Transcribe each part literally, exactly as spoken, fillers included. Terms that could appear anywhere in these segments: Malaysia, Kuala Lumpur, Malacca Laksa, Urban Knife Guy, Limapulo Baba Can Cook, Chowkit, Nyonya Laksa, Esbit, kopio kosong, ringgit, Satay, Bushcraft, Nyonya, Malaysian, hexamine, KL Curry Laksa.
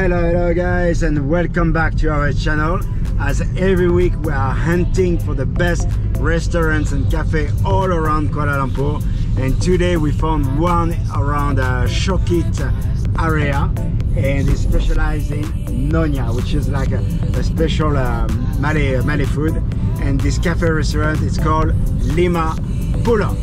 Hello, hello guys, and welcome back to our channel. As every week we are hunting for the best restaurants and cafes all around Kuala Lumpur, and today we found one around uh, Chowkit area, and it specializes in Nyonya, which is like a, a special uh, Malay, Malay food. And this cafe restaurant is called Limapulo.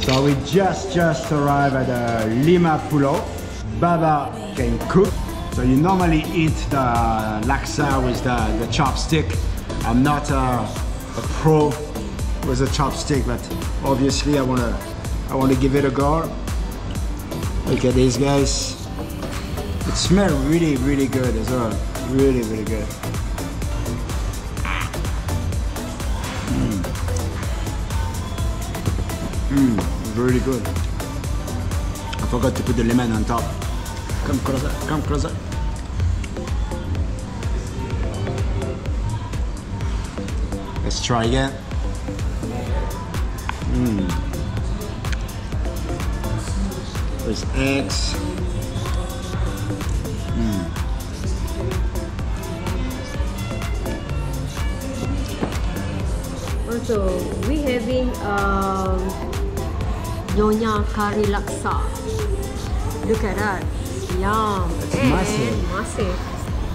So we just just arrived at uh, Limapulo Baba Can Cook. So you normally eat the laksa with the, the chopstick. I'm not uh, a pro with a chopstick, but obviously I wanna I wanna give it a go. Look at these guys. It smells really, really good as well. Really, really good. Mmm. Mmm, really good. I forgot to put the lemon on top. Come closer, come closer. Let's try again. Mmm. There's eggs. Also, we having um, Nyonya Curry Laksa. Look at that, yum! It's and massive. massive.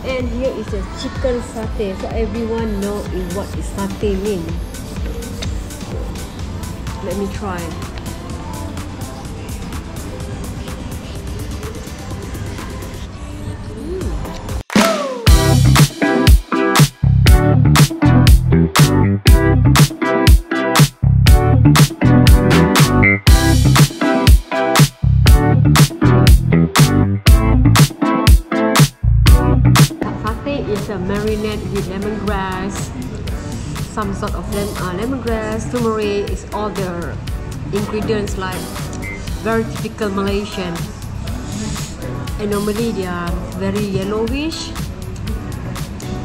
And here is a chicken satay, so everyone know what is satay mean. Let me try. With lemongrass, some sort of lem uh, lemongrass, turmeric, is all the ingredients, like very typical Malaysian. And normally they are very yellowish.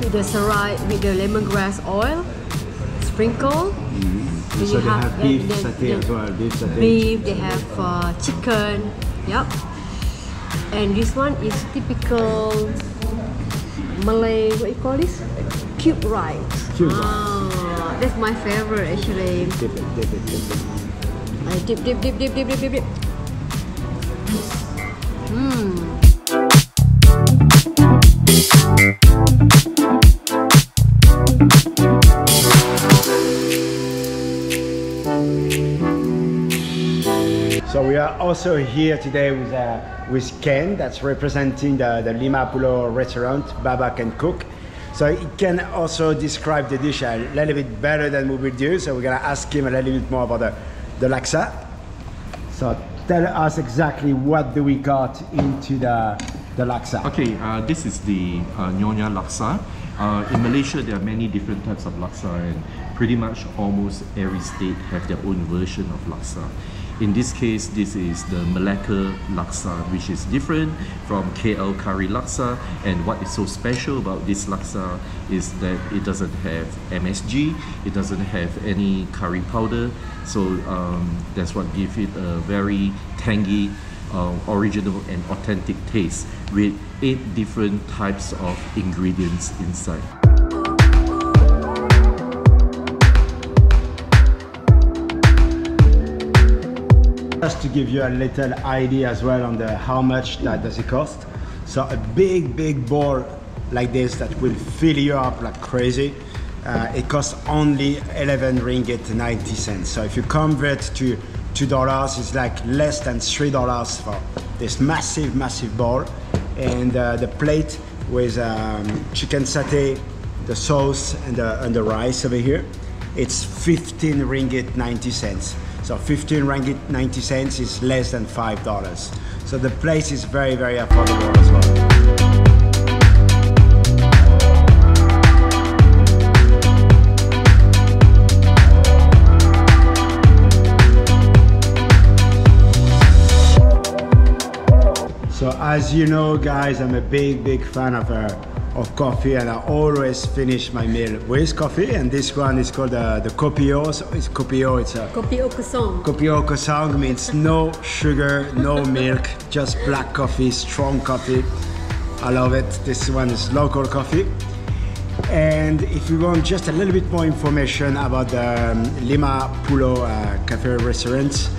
With the serai, with the lemongrass oil, sprinkle. Mm-hmm. So they have, have beef then, satay then, as well. Beef satay. Beef. They have uh, chicken. Yep. And this one is typical Malay, what you call this? Cube rice. Cube rice. Ah, that's my favorite actually. Dip it, dip it, dip it. I dip, dip, dip, dip, dip, dip, dip, dip. Mmm. So we are also here today with uh, with Ken, that's representing the, the Limapulo restaurant, Baba Can Cook. So he can also describe the dish a little bit better than we will do. So we're gonna ask him a little bit more about the, the laksa. So tell us exactly what do we got into the, the laksa. Okay, uh, this is the uh, Nyonya Laksa. Uh, in Malaysia, there are many different types of laksa, and pretty much almost every state have their own version of laksa. In this case, this is the Malacca Laksa, which is different from K L Curry Laksa. And what is so special about this laksa is that it doesn't have M S G, it doesn't have any curry powder. So um, that's what gives it a very tangy, uh, original and authentic taste with eight different types of ingredients inside. Just to give you a little idea as well on the how much that does it cost. So a big big bowl like this that will fill you up like crazy, uh, it costs only eleven ringgit ninety cents. So if you convert to two dollars, it's like less than three dollars for this massive massive bowl. And uh, the plate with um, chicken satay, the sauce and the, and the rice over here, it's fifteen ringgit ninety cents. So fifteen ringgit ninety cents is less than five dollars. So the place is very, very affordable as well. So as you know guys, I'm a big, big fan of uh, of coffee, and I always finish my meal with coffee. And this one is called uh, the kopio. So it's kopio. It's a kopio kosong. Kopio kosong means no sugar, no milk, just black coffee, strong coffee. I love it. This one is local coffee. And if you want just a little bit more information about the um, Limapulo uh, cafe restaurant,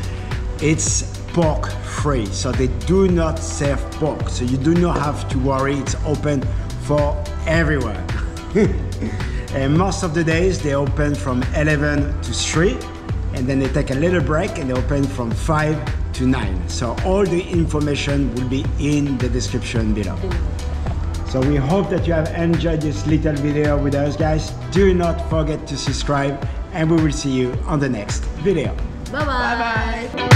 it's pork free, so they do not serve pork, so you do not have to worry. It's open for everyone. And most of the days they open from eleven to three, and then they take a little break and they open from five to nine. So all the information will be in the description below. So we hope that you have enjoyed this little video with us, guys. Do not forget to subscribe, and we will see you on the next video. Bye bye. Bye bye.